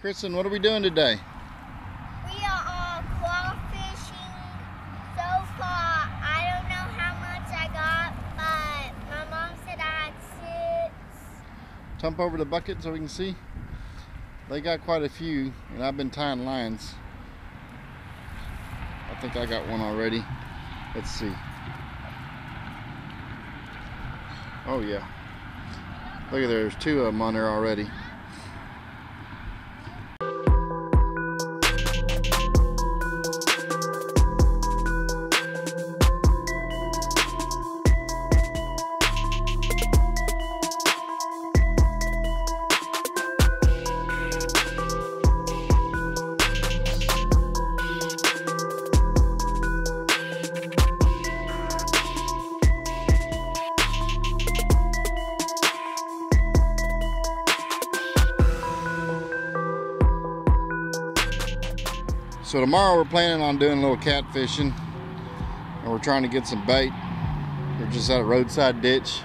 Kristen, what are we doing today? We are claw fishing. So far, I don't know how much I got, but my mom said I had 6. Jump over the bucket so we can see. They got quite a few, and I've been tying lines. I think I got one already. Let's see. Oh yeah. Look at there, there's 2 of them on there already. So tomorrow we're planning on doing a little cat fishing, and we're trying to get some bait. We're just at a roadside ditch,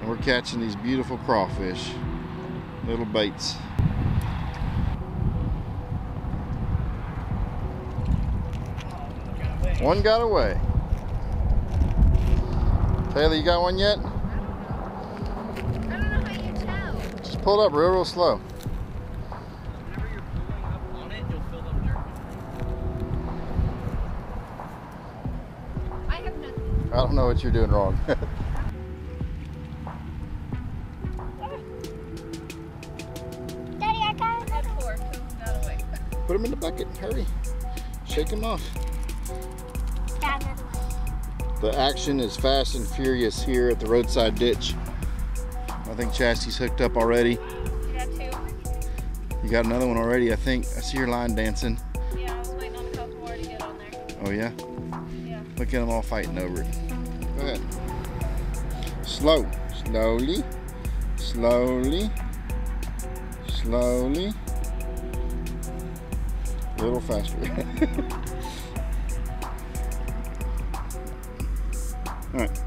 and we're catching these beautiful crawfish, little baits. One got away. Taylor, you got one yet? I don't know how you tell. Just pull up real slow. I don't know what you're doing wrong. Daddy, I got another one. Put him in the bucket. Hurry. Shake him off. The action is fast and furious here at the roadside ditch. I think Jasty's hooked up already. You got 2. You got another one already, I think. I see your line dancing. Yeah, I was waiting on a couple more to get on there. Oh, yeah? Look at them all fighting over it. Go ahead. Slow. Slowly. Slowly. Slowly. A little faster. Alright.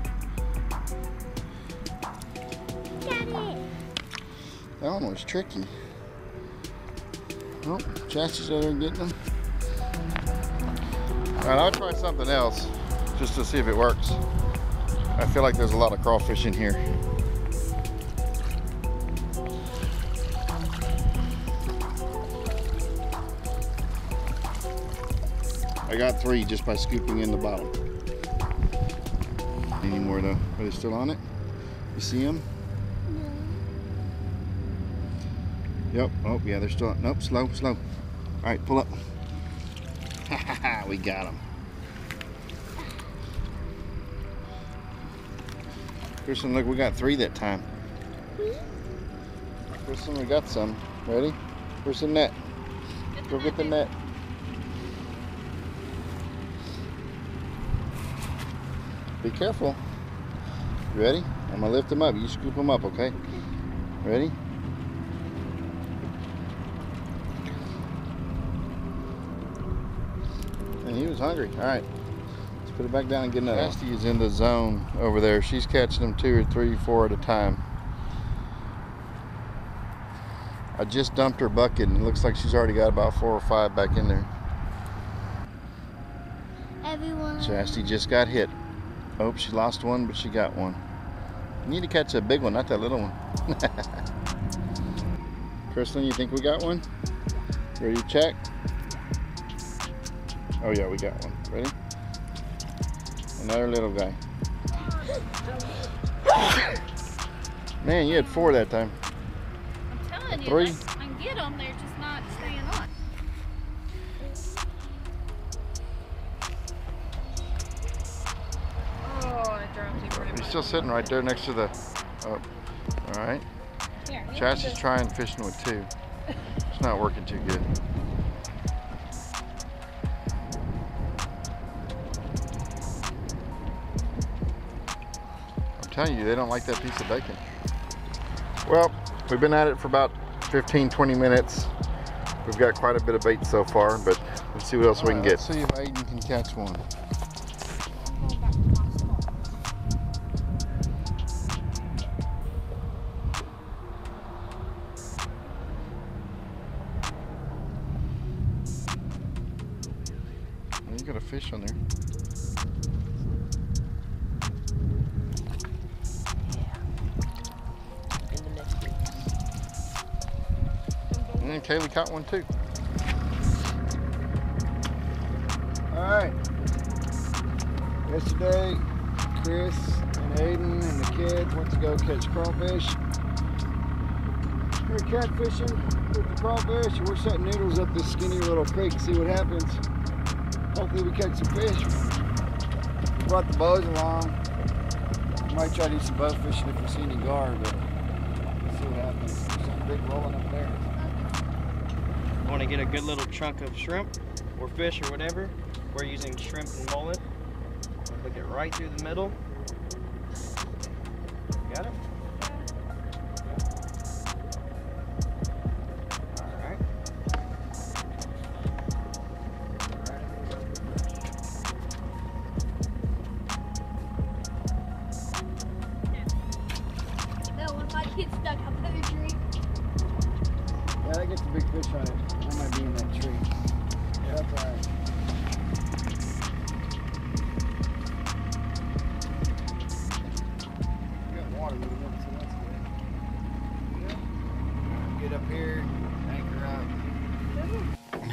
Daddy. That one was tricky. Oh, Chasty's over there getting them. Alright, I'll try something else just to see if it works. I feel like there's a lot of crawfish in here. I got 3 just by scooping in the bottom. Any more though? Are they still on it? You see them? No. Yep. Oh yeah, they're still on. Nope. Slow, slow. All right, pull up. We got them. Kristen, look, we got 3 that time. Kristen, we got some. Ready? Where's the net? Go get the net. Be careful. You ready? I'm gonna lift them up. You scoop them up, okay? Ready? And he was hungry. All right. Put it back down and get another. Jasty is in the zone over there. She's catching them 2 or 3, 4 at a time. I just dumped her bucket and it looks like she's already got about 4 or 5 back in there. Everyone. Jasty just got hit. Oh, she lost one, but she got one. You need to catch a big one, not that little one. Kristen, you think we got one? Ready to check? Oh yeah, we got one. Ready? Another little guy. Man, you had 4 that time. I'm telling you, 3. I can get them, they're just not staying on. Oh, I dropped you. He's still sitting right there next to the. Oh, all right. Chas is trying fishing with 2. It's not working too good. Telling you, they don't like that piece of bacon. Well, we've been at it for about 15-20 minutes. We've got quite a bit of bait so far, but let's see what else we can get. Let's see if Aiden can catch one. got a fish on there. Yeah. In the next week. And Kaylee caught one too. Alright. Yesterday, Chris and Aiden and the kids went to go catch crawfish. We're catfishing with the crawfish, and we're setting noodles up this skinny little creek and see what happens. Hopefully we catch some fish. Brought the bows along. Might try to do some bow fishing if we see any gar, but let's see what happens. There's something big rolling up there. I want to get a good little chunk of shrimp or fish or whatever. We're using shrimp and mullet. Look it right through the middle. Got it?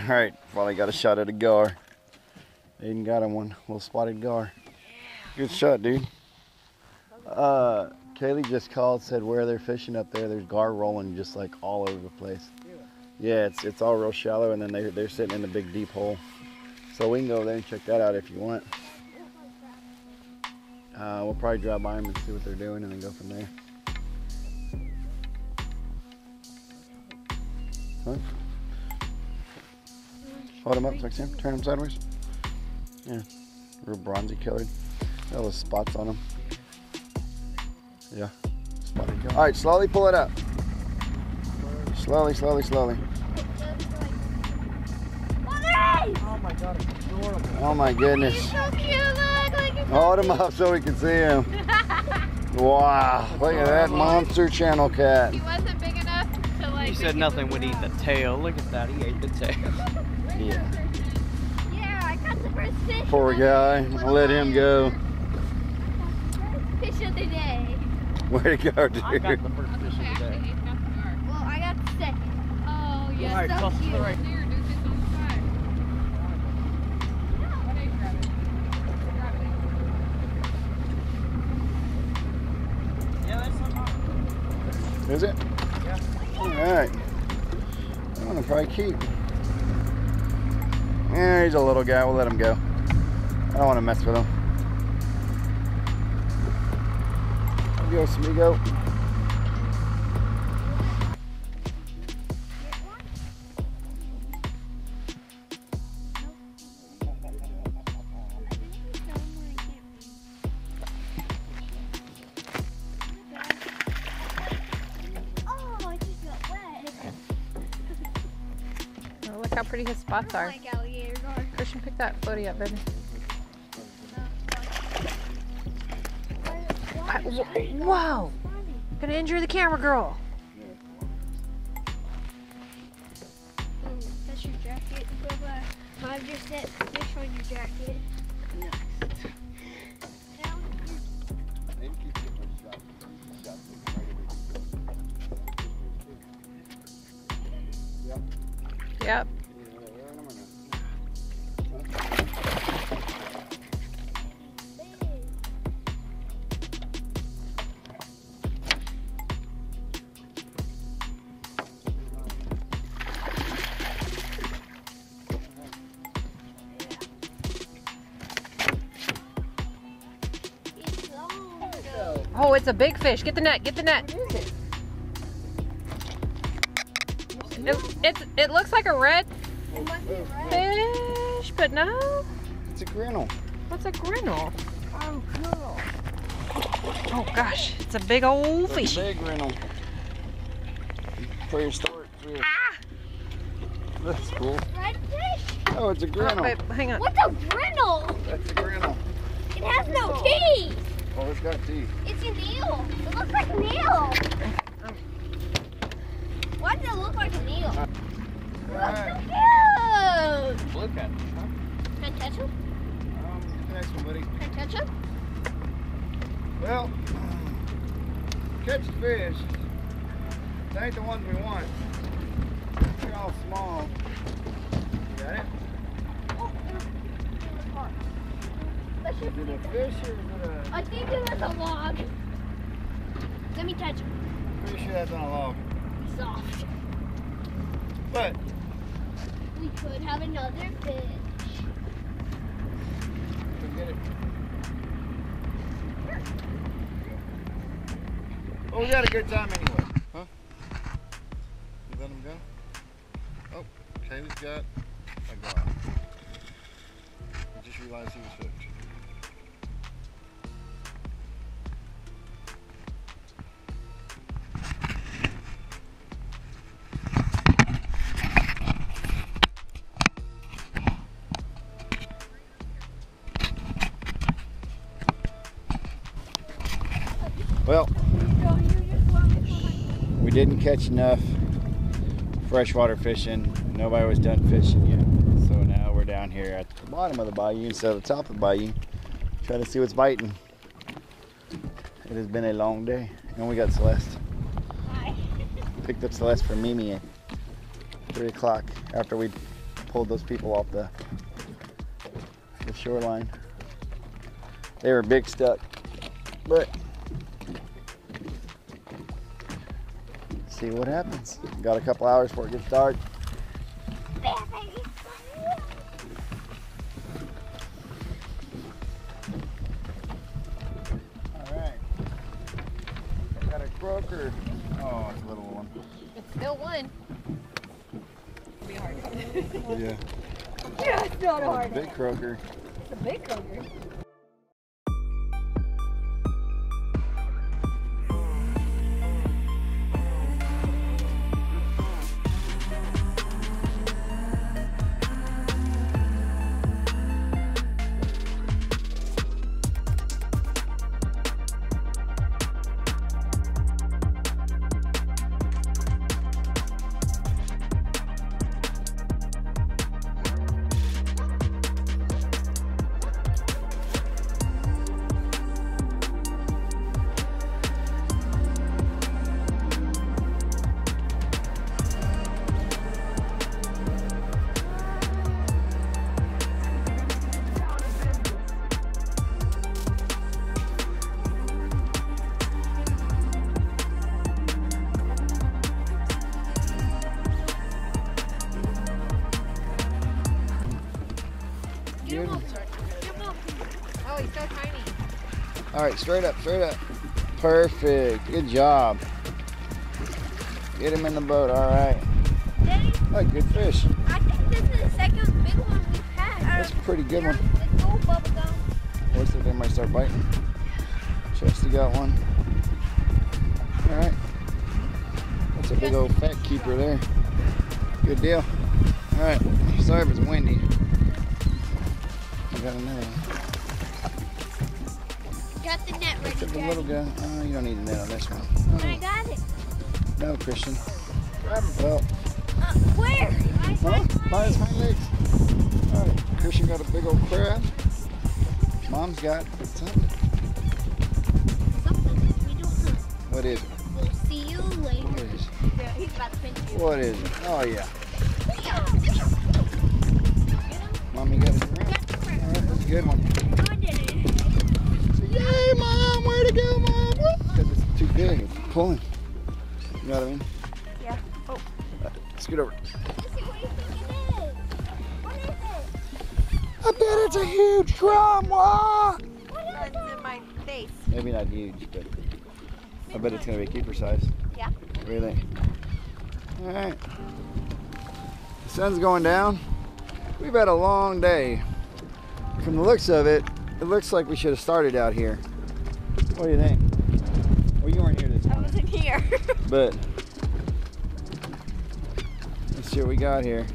Alright, finally got a shot at a gar. Aiden got him one, little spotted gar. Good shot, dude. Kaylee just called, said where they're fishing up there. There's gar rolling just like all over the place. Yeah, it's all real shallow, and then they're sitting in a big deep hole. So we can go over there and check that out if you want. We'll probably drive by them and see what they're doing and then go from there. Huh? Hold them up, Sam. Turn them sideways. Yeah, real bronzy colored. Got all those spots on them. Yeah. Spotted. All right, slowly pull it up. Slowly, slowly, slowly. Oh my God, it's adorable. Oh my goodness. He's so cute. Look. Hold him up so we can see him. Wow, look at that monster channel cat. He wasn't big enough to like. He said nothing would eat the tail. Look at that, he ate the tail. Yeah. Yeah, I caught the first fish. Poor guy. I let him go. Fish of the day. Way to go, dude. I got the first fish of the day. Well, I got the second. Oh, yeah. All right, so close to the right. Is it? Yeah. All right. I'm going to probably keep. Yeah, he's a little guy. We'll let him go. I don't want to mess with him. Adios, amigo. Oh, I just got wet. Oh, look how pretty his spots are. Christian, pick that floaty up, baby. Whoa! Gonna injure the camera girl. That's your jacket. Mom just set fish on your jacket. Yep. Oh, it's a big fish. Get the net. Get the net. What is it? It looks like a red fish, but no. It's a grinnell. What's a grinnell? Oh, cool. Oh gosh, it's a big old fish. Big grinnell. Prehistoric fish. Ah! That's cool. Red fish? Oh, it's a grinnell. Oh, wait, hang on. What's a grinnell? That's a grinnell. It has no teeth. Oh, it's got teeth. It's an eel. It looks like an eel. Why does it look like an eel? It looks so cute. Look at it. Can I touch him? Well, catch the fish. They ain't the ones we want. They're all small. You got it? Is it a fish or is it a... I think it was a log. Let me touch it. Pretty sure that's on a log. Soft. But we could have another fish. Go get it. Well, we got a good time anyway. Huh? You let him go? Oh, Kaylee's got a guard. I just realized he was hooked. Well, we didn't catch enough freshwater fishing. Nobody was done fishing yet. So now we're down here at the bottom of the bayou instead of the top of the bayou, trying to see what's biting. It has been a long day. And we got Celeste. Hi. Picked up Celeste for Mimi at 3 o'clock after we pulled those people off the shoreline. They were big stuck. But see what happens. Got a couple hours before it gets dark. Alright. I got a croaker. Oh, it's a little one. It's still one. It'll be hard. Yeah. Yeah, it's not hard. Big croaker. It's a big croaker. Oh, he's so tiny. All right, straight up, straight up. Perfect. Good job. Get him in the boat. All right. Daddy, oh, good fish. I think this is the second big one we've had. That's a pretty good one. It's all bubblegum. Looks like they might start biting. Jasty got one. All right. That's a big old fat keeper there. Good deal. All right. Sorry if it's windy. Got another one. Got the net ready. The little guy. Oh, you don't need a net on this one. Oh. I got it. No, Christian. Grab him. Well. Where? Mine's my legs. All right. Christian got a big old crab. Mom's got something. Something. We don't know. What is it? We'll see you later. What is it? Yeah, he's about to pinch you. What is it? Oh yeah. Mommy got his crab. That's a good one. I did it. Yay, Mom! Where'd it go, Mom? Because it's too big. It's pulling. You know what I mean? Yeah. Oh. Scoot over. Let's see what you think it is. What is it? I bet it's a huge crab. What is it? It's in my face. Maybe not huge, but I bet it's going to be keeper size. Yeah. What do you think? All right. The sun's going down. We've had a long day. From the looks of it, it looks like we should have started out here. What do you think? Well, you weren't here this morning. I wasn't here. But let's see what we got here.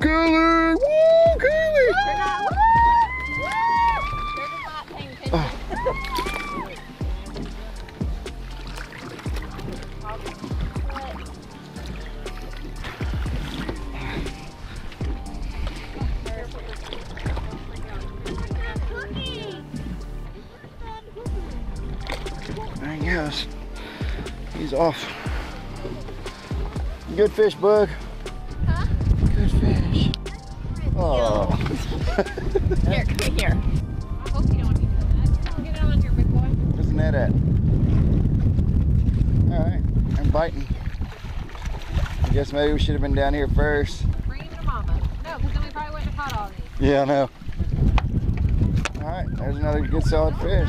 Kaylee! Woo, Kaylee! They're not, woo, woo. They're just not paying attention. There he goes. He's off. Good fish, bug. Huh? Good fish. Oh. Here, come here. I hope you don't need that. Get it on here, big boy. Where's the net at? All right, I'm biting. I guess maybe we should have been down here first. Bring him to mama. No, because then we probably wouldn't have caught all these. Yeah, I know. All right, there's another good solid fish.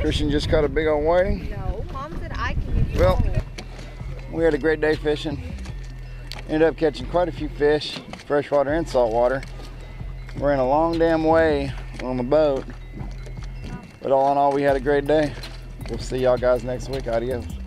Christian just caught a big old whiting. No, mom said I can give you well, we had a great day fishing. Ended up catching quite a few fish, freshwater and saltwater. We ran a long damn way on the boat. But all in all, we had a great day. We'll see y'all guys next week. Adios.